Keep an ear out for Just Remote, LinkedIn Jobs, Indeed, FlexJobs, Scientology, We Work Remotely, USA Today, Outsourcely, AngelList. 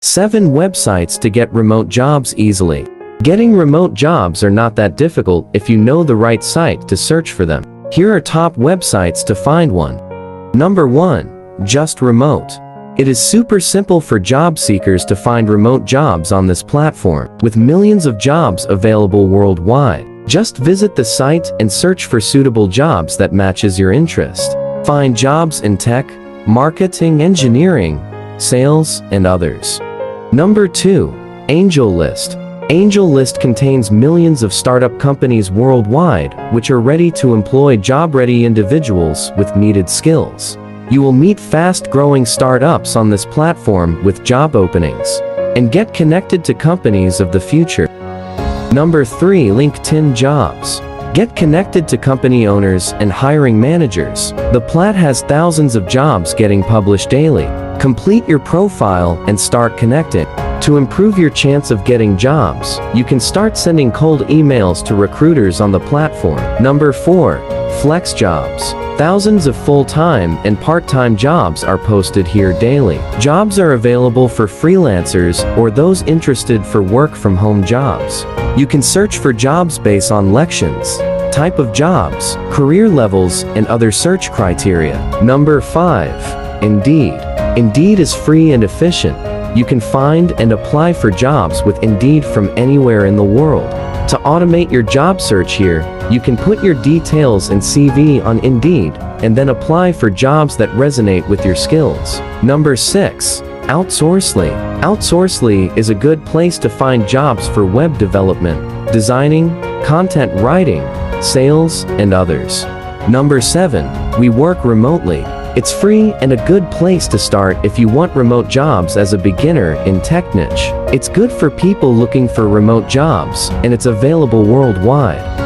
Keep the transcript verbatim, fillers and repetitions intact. seven Websites to get remote jobs easily. Getting remote jobs are not that difficult if you know the right site to search for them. Here are top websites to find one. Number one. Just Remote. It is super simple for job seekers to find remote jobs on this platform. With millions of jobs available worldwide, just visit the site and search for suitable jobs that matches your interest. Find jobs in tech, marketing, engineering, sales, and others. Number two. AngelList. AngelList contains millions of startup companies worldwide, which are ready to employ job-ready individuals with needed skills. You will meet fast-growing startups on this platform with job openings, and get connected to companies of the future. Number three. LinkedIn Jobs. Get connected to company owners and hiring managers. The plat has thousands of jobs getting published daily. Complete your profile and start connecting. To improve your chance of getting jobs, you can start sending cold emails to recruiters on the platform. Number four. FlexJobs. Thousands of full-time and part-time jobs are posted here daily. Jobs are available for freelancers or those interested for work-from-home jobs. You can search for jobs based on lections, type of jobs, career levels, and other search criteria. Number five. Indeed. Indeed is free and efficient. You can find and apply for jobs with Indeed from anywhere in the world. To automate your job search here, you can put your details and C V on Indeed, and then apply for jobs that resonate with your skills. Number six. Outsourcely. Outsourcely is a good place to find jobs for web development, designing, content writing, sales, and others. Number seven. We Work Remotely. It's free and a good place to start if you want remote jobs as a beginner in tech niche. It's good for people looking for remote jobs, and it's available worldwide.